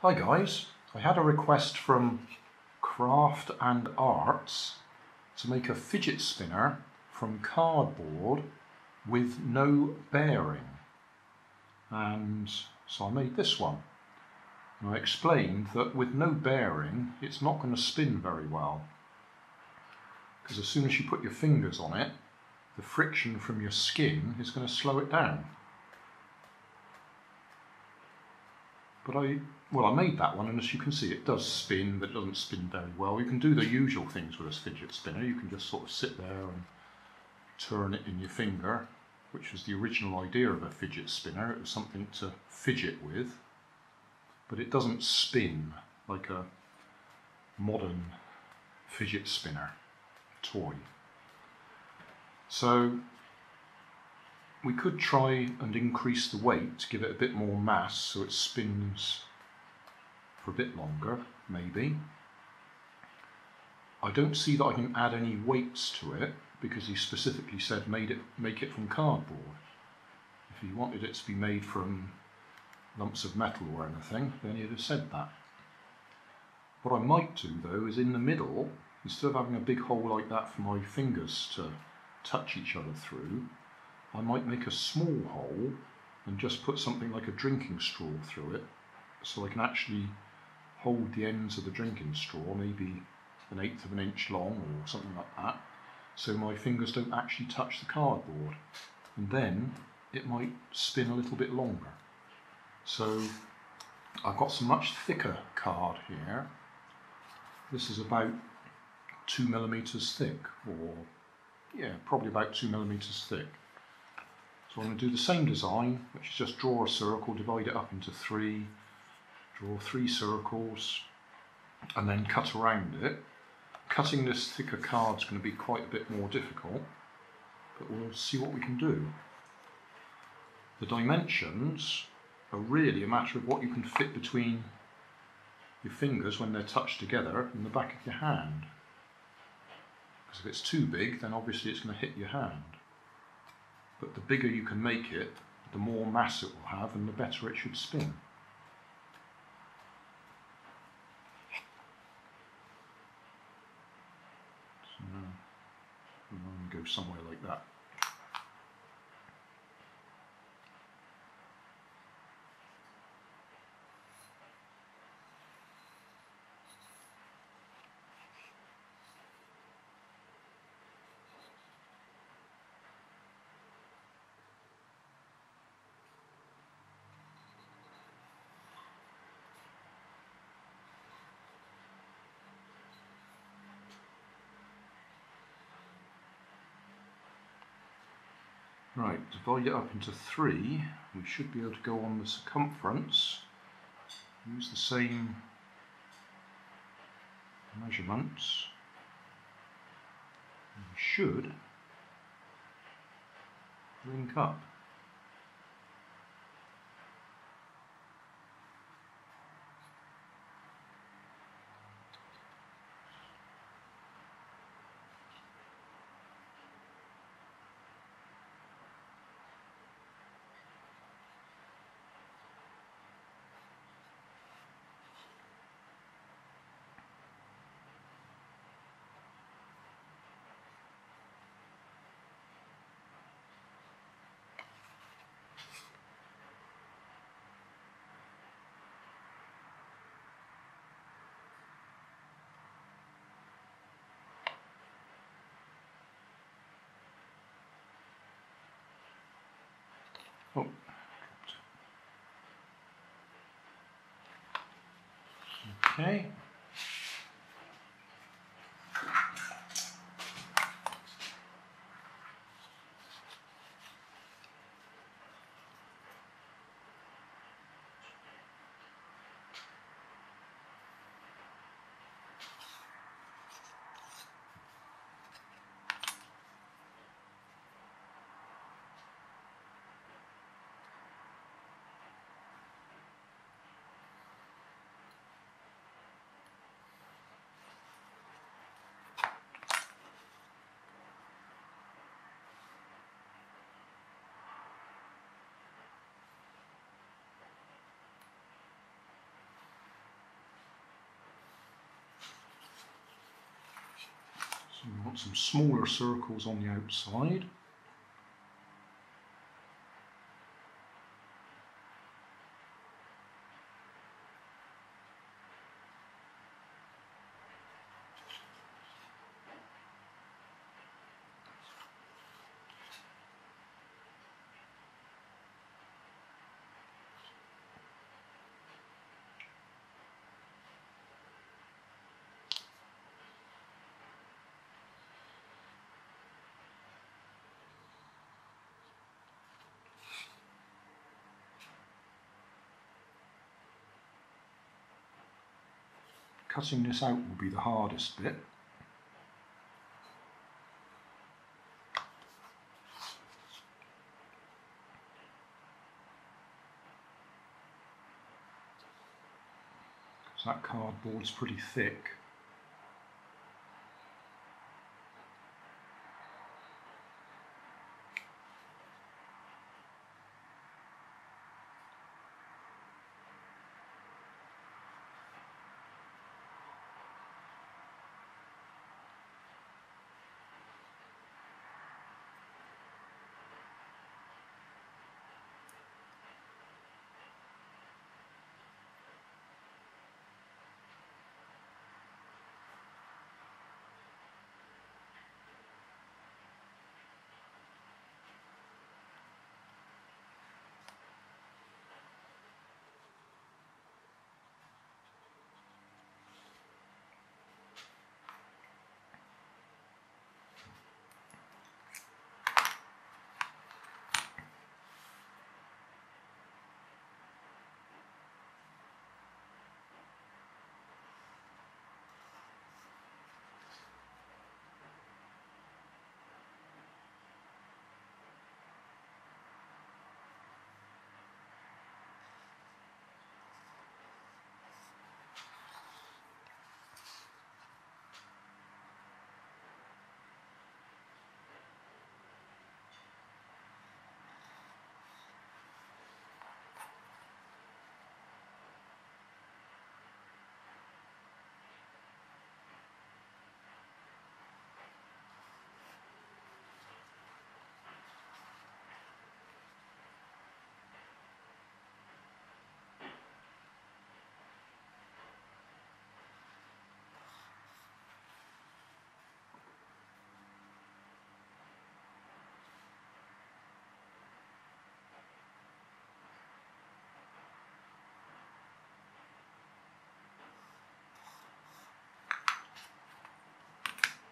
Hi guys, I had a request from Craft and Arts to make a fidget spinner from cardboard with no bearing, and so I made this one. And I explained that with no bearing it's not going to spin very well, because as soon as you put your fingers on it, the friction from your skin is going to slow it down. But I made that one, and as you can see, it does spin, but it doesn't spin very well. You can do the usual things with a fidget spinner. You can just sort of sit there and turn it in your finger, which was the original idea of a fidget spinner. It was something to fidget with, but it doesn't spin like a modern fidget spinner toy. So we could try and increase the weight to give it a bit more mass so it spins for a bit longer, maybe. I don't see that I can add any weights to it, because he specifically said make it from cardboard. If he wanted it to be made from lumps of metal or anything, then he'd have said that. What I might do though is, in the middle, instead of having a big hole like that for my fingers to touch each other through, I might make a small hole and just put something like a drinking straw through it, so I can actually hold the ends of the drinking straw, maybe 1/8 of an inch long or something like that, so my fingers don't actually touch the cardboard, and then it might spin a little bit longer. So I've got some much thicker card here. This is about 2 millimeters thick, or yeah, probably about 2 millimeters thick. So I'm going to do the same design, which is just draw a circle, divide it up into three, draw 3 circles, and then cut around it. Cutting this thicker card is going to be quite a bit more difficult, but we'll see what we can do. The dimensions are really a matter of what you can fit between your fingers when they're touched together and the back of your hand. Because if it's too big, then obviously it's going to hit your hand. But the bigger you can make it, the more mass it will have, and the better it should spin. So I'm going to go somewhere like that. Right, divide it up into 3, we should be able to go on the circumference, use the same measurements, and we should link up. Oh, okay. put some smaller circles on the outside. Cutting this out will be the hardest bit. So that cardboard's pretty thick.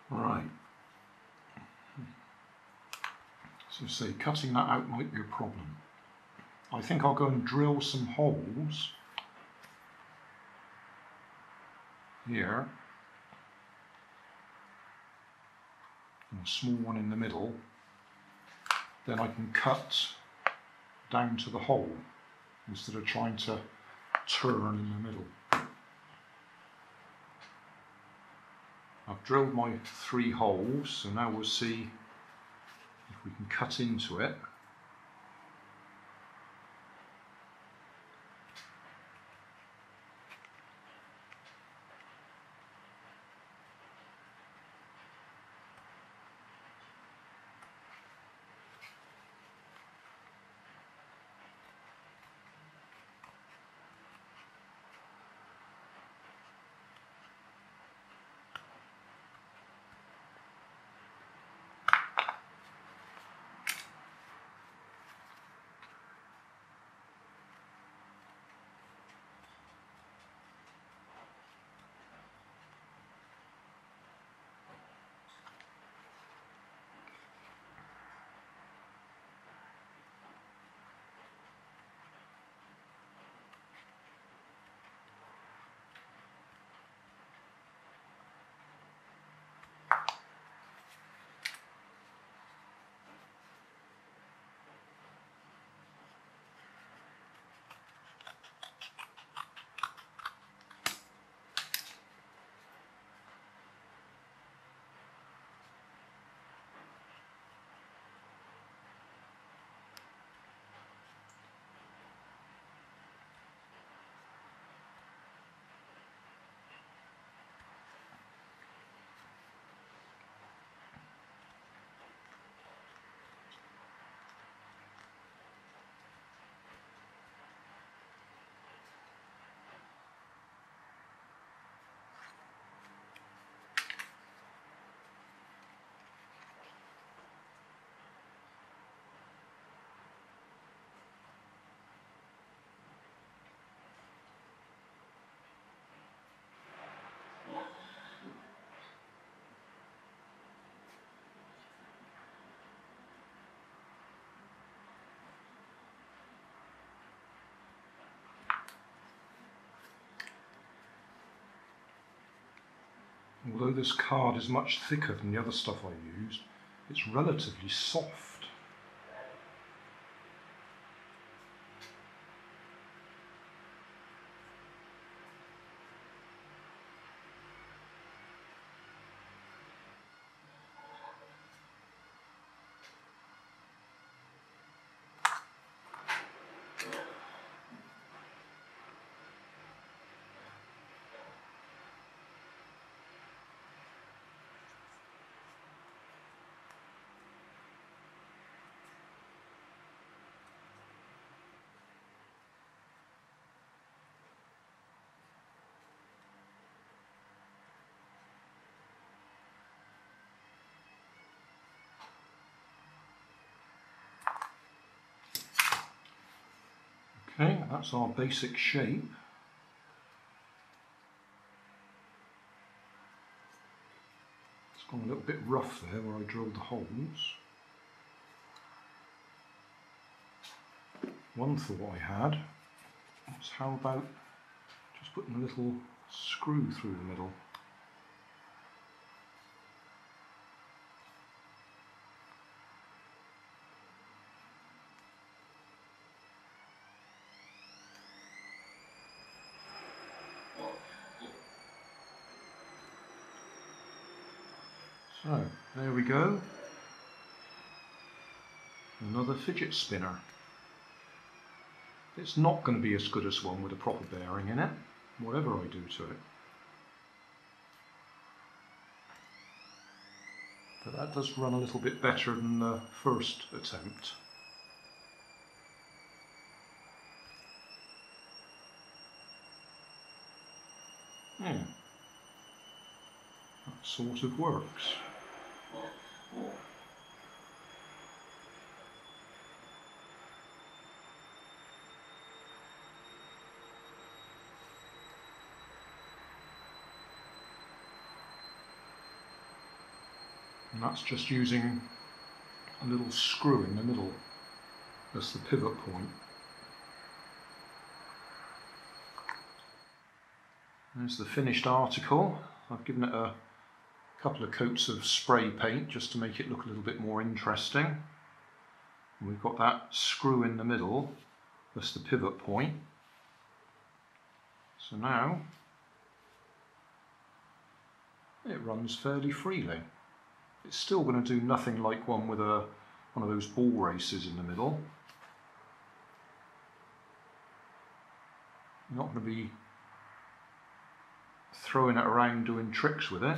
Right, so say cutting that out might be a problem. I think I'll go and drill some holes here, and a small one in the middle, then I can cut down to the hole instead of trying to turn in the middle. I've drilled my 3 holes, so now we'll see if we can cut into it. Although this card is much thicker than the other stuff I used, it's relatively soft. Okay, that's our basic shape. It's gone a little bit rough there where I drilled the holes. One thought I had was, how about just putting a little screw through the middle? So, there we go, another fidget spinner. It's not going to be as good as one with a proper bearing in it, whatever I do to it. But that does run a little bit better than the first attempt. Yeah, that sort of works. And that's just using a little screw in the middle. That's the pivot point. There's the finished article. I've given it a couple of coats of spray paint just to make it look a little bit more interesting. And we've got that screw in the middle, that's the pivot point. So now it runs fairly freely. It's still going to do nothing like one with one of those ball races in the middle. You're not going to be throwing it around doing tricks with it.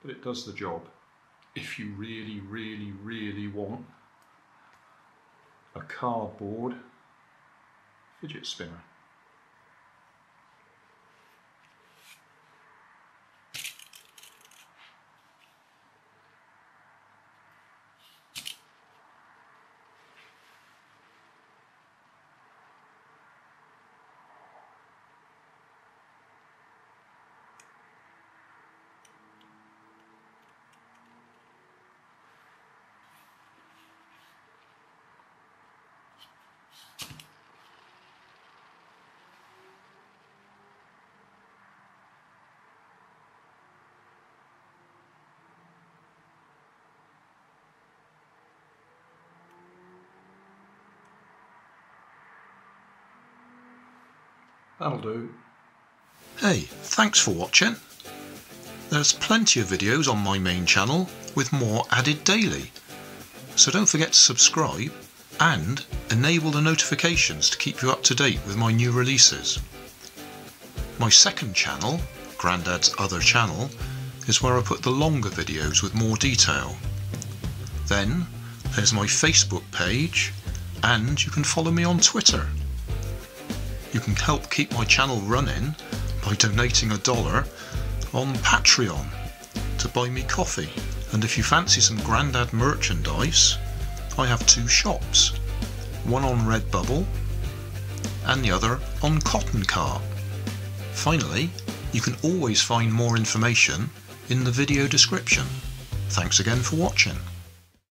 But it does the job, if you really, really, really want a cardboard fidget spinner. That'll do. Hey, thanks for watching. There's plenty of videos on my main channel with more added daily, so don't forget to subscribe and enable the notifications to keep you up to date with my new releases. My second channel, Grandad's Other Channel, is where I put the longer videos with more detail. Then there's my Facebook page, and you can follow me on Twitter. You can help keep my channel running by donating $1 on Patreon to buy me coffee. And if you fancy some Grandad merchandise, I have two shops, one on Redbubble and the other on Cottonkart. Finally, you can always find more information in the video description. Thanks again for watching.